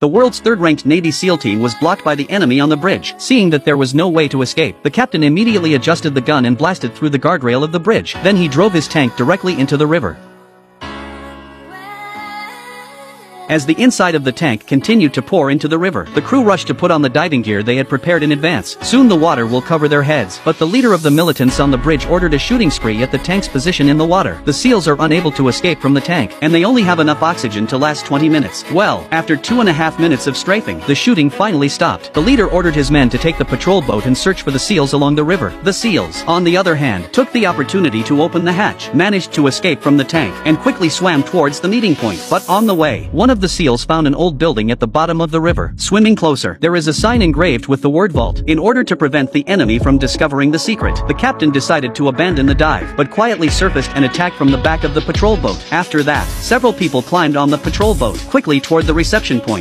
The world's third-ranked Navy SEAL team was blocked by the enemy on the bridge. Seeing that there was no way to escape, the captain immediately adjusted the gun and blasted through the guardrail of the bridge. Then he drove his tank directly into the river. As the inside of the tank continued to pour into the river, the crew rushed to put on the diving gear they had prepared in advance. Soon the water will cover their heads, but the leader of the militants on the bridge ordered a shooting spree at the tank's position in the water. The SEALs are unable to escape from the tank, and they only have enough oxygen to last 20 minutes. Well, after 2.5 minutes of strafing, the shooting finally stopped. The leader ordered his men to take the patrol boat and search for the SEALs along the river. The SEALs, on the other hand, took the opportunity to open the hatch, managed to escape from the tank, and quickly swam towards the meeting point. But on the way, one of the SEALs found an old building at the bottom of the river. Swimming closer, there is a sign engraved with the word vault. In order to prevent the enemy from discovering the secret, the captain decided to abandon the dive, but quietly surfaced and attacked from the back of the patrol boat. After that, several people climbed on the patrol boat, quickly toward the reception point.